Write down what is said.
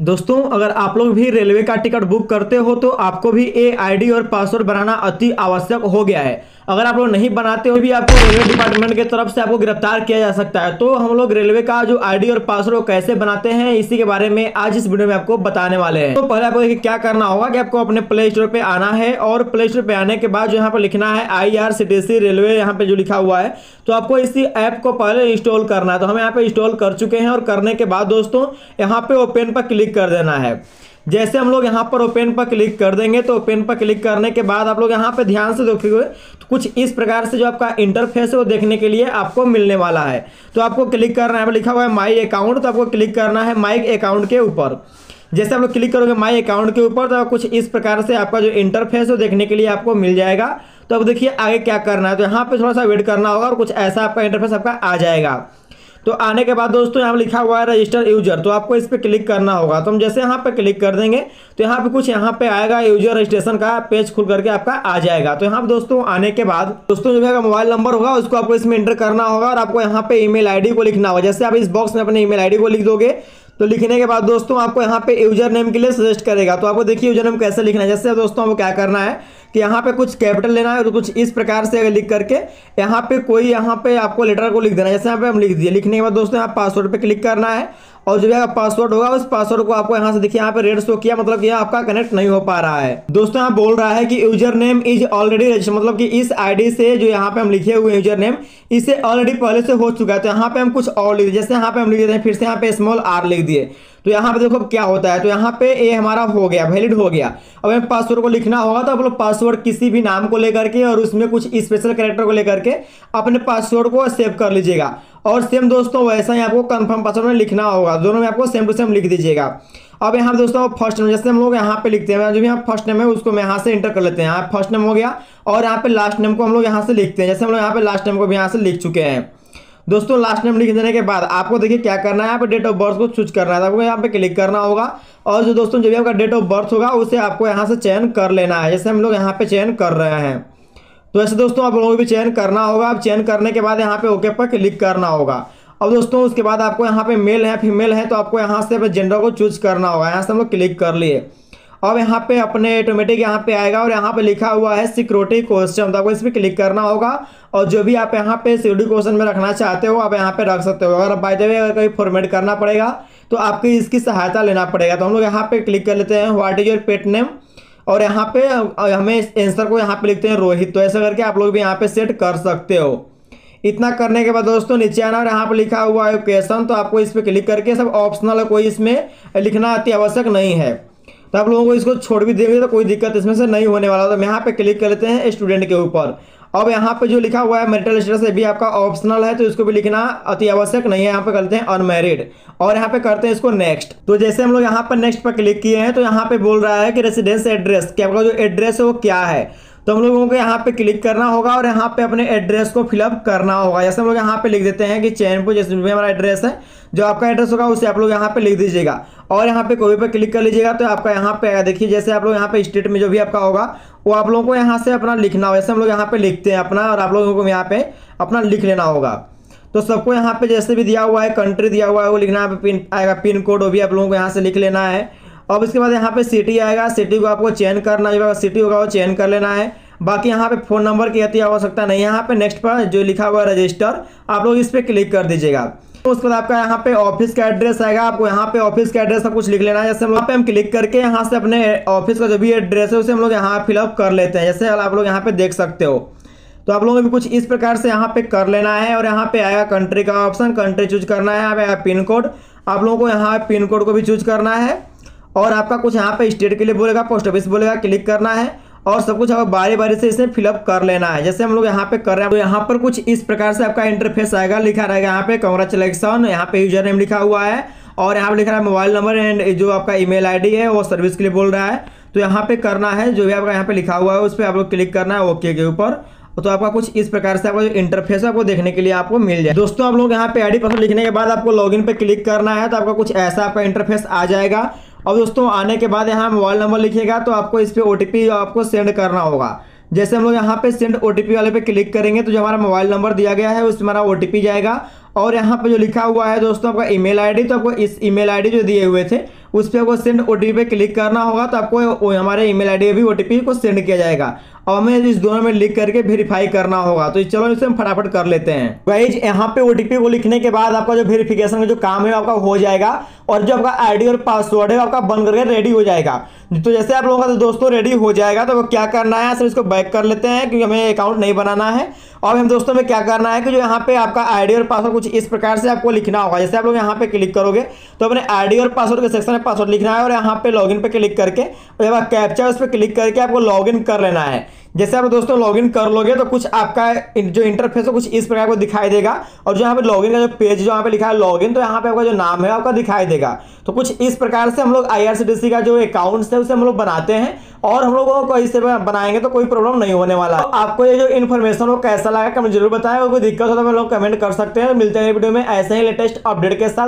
दोस्तों अगर आप लोग भी रेलवे का टिकट बुक करते हो तो आपको भी AID और पासवर्ड बनाना अति आवश्यक हो गया है। अगर आप लोग नहीं बनाते हो भी आपको रेलवे डिपार्टमेंट की तरफ से आपको गिरफ्तार किया जा सकता है। तो हम लोग रेलवे का जो ID और पासवर्ड कैसे बनाते हैं इसी के बारे में आज इस वीडियो में आपको बताने वाले हैं। तो पहले आपको देखिए क्या करना होगा कि आपको अपने प्ले स्टोर पे आना है और प्ले स्टोर पे आने के बाद जो यहाँ पर लिखना है IRCTC रेलवे, यहाँ पे जो लिखा हुआ है तो आपको इसी ऐप को पहले इंस्टॉल करना है। तो हम यहाँ पे इंस्टॉल कर चुके हैं और करने के बाद दोस्तों यहाँ पे ओपन पर क्लिक कर देना है। जैसे हम लोग यहाँ पर ओपन पर क्लिक कर देंगे तो ओपन पर क्लिक करने के बाद आप लोग यहाँ पे ध्यान से देखोगे तो कुछ इस प्रकार से जो आपका इंटरफेस है वो देखने के लिए आपको मिलने वाला है। तो आपको क्लिक करना है, लिखा हुआ है माई अकाउंट, तो आपको क्लिक करना है माई अकाउंट के ऊपर। जैसे आप लोग क्लिक करोगे माई अकाउंट के ऊपर तो कुछ इस प्रकार से आपका जो इंटरफेस है वो देखने के लिए आपको मिल जाएगा। तो अब देखिए आगे क्या करना है। तो यहाँ पर थोड़ा सा वेट करना होगा और कुछ ऐसा आपका इंटरफेस आपका आ जाएगा। तो आने के बाद दोस्तों यहाँ पर लिखा हुआ है रजिस्टर यूजर, तो आपको इस पर क्लिक करना होगा। तो हम जैसे यहाँ पे क्लिक कर देंगे तो यहाँ पे कुछ यहाँ पे आएगा, यूजर रजिस्ट्रेशन का पेज खुल करके आपका आ जाएगा। तो यहाँ पे दोस्तों आने के बाद दोस्तों जो मेरा मोबाइल नंबर होगा उसको आपको इसमें एंटर करना होगा और आपको यहाँ पे email ID को लिखना होगा। जैसे आप इस बॉक्स में अपने email ID को लिख दोगे तो लिखने के बाद दोस्तों आपको यहाँ पे यूजर नेम के लिए सजेस्ट करेगा। तो आपको देखिए यूजर नेम कैसे लिखना है। जैसे दोस्तों आपको क्या करना है कि यहाँ पे कुछ कैपिटल लेना है और कुछ इस प्रकार से अगर लिख करके यहाँ पे कोई यहाँ पे आपको लेटर को लिख देना है। जैसे यहाँ पे हम लिख दिए। लिखने के बाद दोस्तों यहाँ पासवर्ड पे क्लिक करना है और जो है पासवर्ड होगा उस पासवर्ड को आपको यहाँ से देखिए यहाँ पे रेड शो किया, मतलब कि आपका कनेक्ट नहीं हो पा रहा है। दोस्तों यहाँ बोल रहा है कि user name is already registered, मतलब कि इस आईडी से जो यहाँ पे हम लिखे हुए यूजर नेम इसे ऑलरेडी पहले से हो चुका है। तो यहाँ पे हम कुछ और लिख दिए। जैसे यहाँ पे हम लिख देते हैं फिर से यहाँ पे small r लिख दिए तो यहाँ पे देखो अब क्या होता है। तो यहाँ पे ये हमारा हो गया, वैलिड हो गया। अब हमें पासवर्ड को लिखना होगा। तो आप लोग पासवर्ड किसी भी नाम को लेकर के और उसमें कुछ स्पेशल कैरेक्टर को लेकर के अपने पासवर्ड को सेव कर लीजिएगा और सेम दोस्तों वैसा ही आपको कंफर्म पासवर्ड में लिखना होगा। दोनों में आपको सेम टू सेम लिख दीजिएगा। अब यहाँ पे दोस्तों फर्स्ट नेम, जैसे हम लोग यहाँ पे लिखते हैं जो भी यहाँ फर्स्ट नेम है उसको मैं यहाँ से एंटर कर लेते हैं। यहाँ फर्स्ट नेम हो गया और यहाँ पे लास्ट नेम को हम लोग यहाँ से लिखते हैं। जैसे हम लोग यहाँ पे लास्ट नेम को भी यहाँ से लिख चुके हैं। दोस्तों लास्ट नेम लिख देने के बाद आपको देखिए क्या करना है, यहाँ पे डेट ऑफ बर्थ को चूज करना है। आपको यहाँ पे क्लिक करना होगा और जो दोस्तों जो भी आपका डेट ऑफ बर्थ होगा उसे आपको यहाँ से चयन कर लेना है। जैसे हम लोग यहाँ पे चयन कर रहे हैं तो ऐसे दोस्तों आप लोगों को भी चयन करना होगा। आप चयन करने के बाद यहाँ पे ओके पर क्लिक करना होगा। अब दोस्तों उसके बाद आपको यहाँ पे मेल है फीमेल है तो आपको यहाँ से अपने जेंडर को चूज करना होगा। यहाँ से हम लोग क्लिक कर लिए। अब यहाँ पे अपने ऑटोमेटिक यहाँ पे आएगा और यहाँ पे लिखा हुआ है सिक्योरिटी क्वेश्चन, तो आपको इस पर क्लिक करना होगा और जो भी आप यहाँ पे सिक्योरिटी क्वेश्चन में रखना चाहते हो आप यहाँ पे रख सकते हो। अगर बाय द वे अगर कहीं फॉर्मेट करना पड़ेगा तो आपकी इसकी सहायता लेना पड़ेगा। तो हम लोग यहाँ पे क्लिक कर लेते हैं what is your pet name और यहाँ पे हमें आंसर को यहाँ पे लिखते हैं रोहित। तो ऐसा करके आप लोग भी यहाँ पे सेट कर सकते हो। इतना करने के बाद दोस्तों नीचे आना और यहाँ पे लिखा हुआ है एप्लीकेशन, तो आपको इस पर क्लिक करके सब ऑप्शनल है, कोई इसमें लिखना अति आवश्यक नहीं है। तो आप लोगों को इसको छोड़ भी देंगे तो कोई दिक्कत इसमें से नहीं होने वाला। तो हम यहाँ पे क्लिक कर लेते हैं स्टूडेंट के ऊपर। अब यहाँ पे जो लिखा हुआ है मैरिटल स्टेटस से भी आपका ऑप्शनल है तो इसको भी लिखना अति आवश्यक नहीं है। यहाँ पे करते हैं अनमैरिड और यहाँ पे करते हैं इसको नेक्स्ट। तो जैसे हम लोग यहाँ पर नेक्स्ट पर क्लिक किए हैं तो यहाँ पे बोल रहा है कि रेसिडेंस एड्रेस, कि आपका जो एड्रेस है वो क्या है। तो हम लोगों को यहाँ पे क्लिक करना होगा और यहाँ पे अपने एड्रेस को फिलअप करना होगा। जैसे हम लोग यहाँ पे लिख देते हैं कि चैनपुर, जैसे हमारा एड्रेस है, जो आपका एड्रेस होगा उसे आप लोग यहाँ पे लिख दीजिएगा और यहाँ पे कोई पे क्लिक कर लीजिएगा। तो आपका यहाँ पे देखिए जैसे आप लोग यहाँ पे स्टेट में जो भी आपका होगा वो आप लोगों को यहाँ से अपना लिखना होगा। जैसे हम लोग यहाँ पे लिखते हैं अपना और आप लोगों को यहाँ पे अपना लिख लेना होगा। तो सबको यहाँ पे जैसे भी दिया हुआ है कंट्री दिया हुआ है वो लिखना है। पिन आएगा, पिन कोड वो भी आप लोगों को यहाँ से लिख लेना है। अब इसके बाद यहाँ पे सिटी आएगा, सिटी को आपको चेंज करना है, सिटी होगा वो चेंज कर लेना है। बाकी यहाँ पे फ़ोन नंबर की अति आवश्यकता नहीं है। यहाँ पे नेक्स्ट पर जो लिखा हुआ है रजिस्टर आप लोग इस पर क्लिक कर दीजिएगा। उसके बाद आपका यहाँ पे ऑफिस का एड्रेस आएगा, आपको यहाँ पे ऑफिस का एड्रेस का कुछ लिख लेना है। जैसे वहाँ पे हम क्लिक करके यहाँ से अपने ऑफिस का जो भी एड्रेस है उसे हम लोग यहाँ फिलअप कर लेते हैं। जैसे आप लोग यहाँ पे देख सकते हो। तो आप लोगों को भी कुछ इस प्रकार से यहाँ पे कर लेना है और यहाँ पे आएगा कंट्री का ऑप्शन, कंट्री चूज करना है। यहाँ पे आएगा पिन कोड, आप लोगों को यहाँ पिन कोड को भी चूज करना है और आपका कुछ यहाँ पे स्टेट के लिए बोलेगा, पोस्ट ऑफिस बोलेगा, क्लिक करना है और सब कुछ आपको बारी बारी से इसमें फिलअप कर लेना है। जैसे हम लोग यहाँ पे कर रहे हैं तो यहाँ पर कुछ इस प्रकार से आपका इंटरफेस आएगा। लिखा रहेगा यहाँ पे कांग्रेचुलेशन, यहाँ पे यूजर नेम लिखा हुआ है और यहाँ पे लिख रहा है मोबाइल नंबर एंड जो आपका email ID है वो सर्विस के लिए बोल रहा है। तो यहाँ पे करना है जो भी आपका यहाँ पे लिखा हुआ है उस पर आप लोग क्लिक करना है ओके के ऊपर। तो आपका कुछ इस प्रकार से आपका जो इंटरफेस है आपको देखने के लिए आपको मिल जाए। दोस्तों आप लोग यहाँ पे आईडी पासवर्ड लिखने के बाद आपको लॉगिन पे क्लिक करना है तो आपका कुछ ऐसा आपका इंटरफेस आ जाएगा। और दोस्तों आने के बाद यहाँ मोबाइल नंबर लिखेगा तो आपको इस पर OTP आपको सेंड करना होगा। जैसे हम लोग यहाँ पे सेंड OTP वाले पे क्लिक करेंगे तो जो हमारा मोबाइल नंबर दिया गया है उसमें हमारा OTP जाएगा और यहाँ पे जो लिखा हुआ है दोस्तों आपका email ID, तो आपको इस email ID जो दिए हुए थे उस पर आपको सेंड ओटीपी पे क्लिक करना होगा, तो आपको हमारे ईमेल आईडी पे भी ओटीपी को सेंड किया जाएगा और हमें इस दोनों में लिख करके वेरीफाई करना होगा। तो चलो इसे हम फटाफट कर लेते हैं गाइज। यहाँ पे ओटीपी को लिखने के बाद आपका जो वेरीफिकेशन का जो काम है आपका हो जाएगा और जो आपका आईडी और पासवर्ड है आपका बन करके रेडी हो जाएगा। तो जैसे आप लोगों का दोस्तों रेडी हो जाएगा तो क्या करना है, सर इसको बैक कर लेते हैं क्योंकि हमें अकाउंट नहीं बनाना है। और हम दोस्तों में क्या करना है कि जो यहाँ पे आपका आईडी और पासवर्ड कुछ इस प्रकार से आपको लिखना होगा। जैसे आप लोग यहाँ पे क्लिक करोगे तो अपने आईडी और पासवर्ड के सेक्शन में पासवर्ड लिखना है और यहाँ पे लॉगिन पे क्लिक करके और जब आप कैप्चा उस पर क्लिक करके आपको लॉगिन कर लेना है। जैसे आप दोस्तों लॉगिन कर लोगे तो कुछ आपका जो इंटरफेस है कुछ इस प्रकार को दिखाई देगा और जो यहाँ पे लॉगिन का जो पेज जो यहाँ पे लिखा है लॉगिन, तो यहाँ पे आपका जो नाम है आपका दिखाई देगा। तो कुछ इस प्रकार से हम लोग आईआरसीटीसी का जो अकाउंट्स है उसे हम लोग बनाते हैं और हम लोगों को इससे बनाएंगे तो कोई प्रॉब्लम नहीं होने वाला। तो आपको ये जो इन्फॉर्मेशन हो कैसा लगा कमेंट जरूर बताएं और कोई दिक्कत हो तो हम लोग कमेंट कर सकते हैं। मिलते हैं वीडियो में ऐसे ही लेटेस्ट अपडेट के साथ।